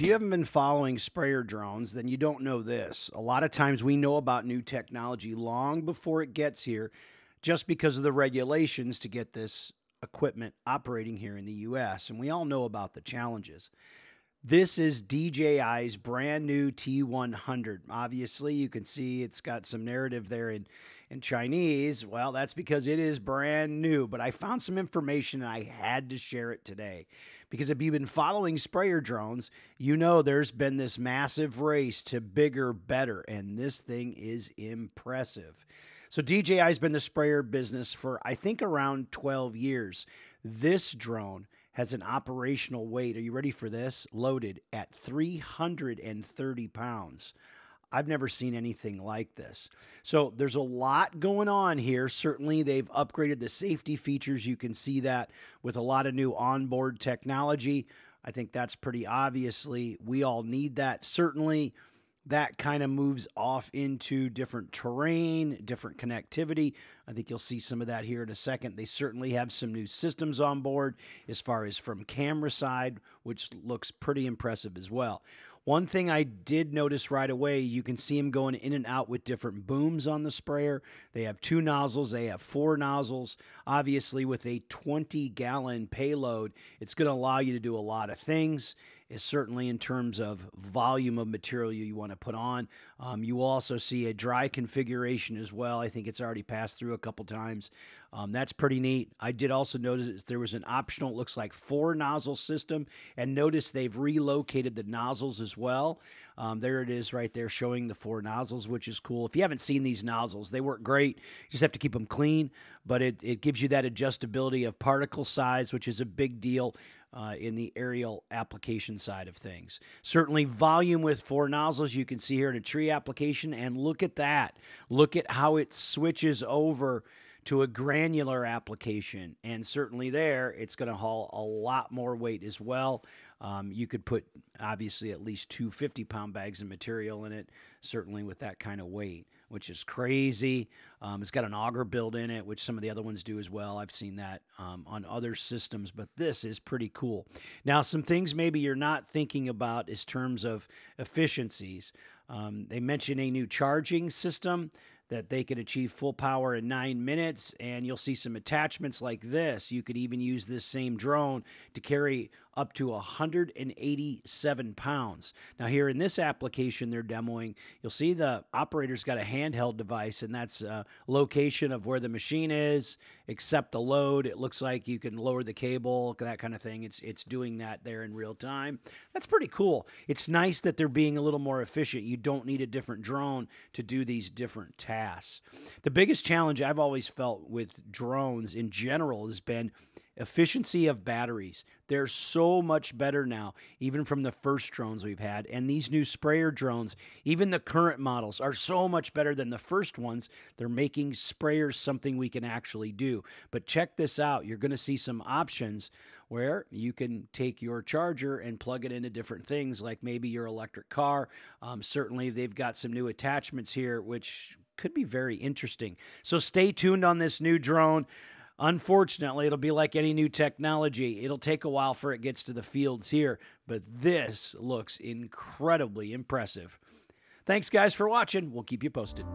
If you haven't been following sprayer drones, then you don't know this. A lot of times we know about new technology long before it gets here just because of the regulations to get this equipment operating here in the U.S., and we all know about the challenges. This is DJI's brand new T100. Obviously, you can see it's got some narrative there in Chinese. Well, that's because it is brand new, but I found some information and I had to share it today. Because if you've been following sprayer drones, you know there's been this massive race to bigger, better, and this thing is impressive. So DJI's been the sprayer business for, I think, around 12 years. This drone has an operational weight, are you ready for this? Loaded at 330 pounds. I've never seen anything like this. So there's a lot going on here. Certainly they've upgraded the safety features. You can see that with a lot of new onboard technology. I think that's pretty obviously. We all need that. Certainly that kind of moves off into different terrain, different connectivity. I think you'll see some of that here in a second. They certainly have some new systems on board as far as from camera side, which looks pretty impressive as well. One thing I did notice right away, you can see them going in and out with different booms on the sprayer. They have 2 nozzles. They have 4 nozzles. Obviously, with a 20-gallon payload, it's going to allow you to do a lot of things. Is certainly in terms of volume of material you want to put on. You will also see a dry configuration as well. I think it's already passed through a couple times. That's pretty neat. I did also notice there was an optional, it looks like 4 nozzle system, and notice they've relocated the nozzles as well. There it is right there showing the 4 nozzles, which is cool. If you haven't seen these nozzles, they work great. You just have to keep them clean, but it gives you that adjustability of particle size, which is a big deal in the aerial application side of things. Certainly volume with 4 nozzles, you can see here in a tree application, and look at that. Look at how it switches over to a granular application, and certainly there it's going to haul a lot more weight as well. You could put obviously at least 2 50-pound bags of material in it, certainly with that kind of weight, which is crazy. It's got an auger built in it, which some of the other ones do as well. I've seen that on other systems, but this is pretty cool. Now, some things maybe you're not thinking about is terms of efficiencies. They mention a new charging system that they can achieve full power in 9 minutes, and you'll see some attachments like this. You could even use this same drone to carry up to 187 pounds. Now here in this application they're demoing, you'll see the operator's got a handheld device, and that's location of where the machine is, except the load. It looks like you can lower the cable, that kind of thing. It's doing that there in real time. That's pretty cool. It's nice that they're being a little more efficient. You don't need a different drone to do these different tasks. The biggest challenge I've always felt with drones in general has been efficiency of batteries. They're so much better now, even from the first drones we've had. And these new sprayer drones, even the current models, are so much better than the first ones. They're making sprayers something we can actually do. But check this out. You're going to see some options where you can take your charger and plug it into different things, like maybe your electric car. Certainly, they've got some new attachments here, which could be very interesting. So stay tuned on this new drone. Unfortunately, it'll be like any new technology. It'll take a while for it gets to the fields here, but this looks incredibly impressive. Thanks, guys, for watching. We'll keep you posted.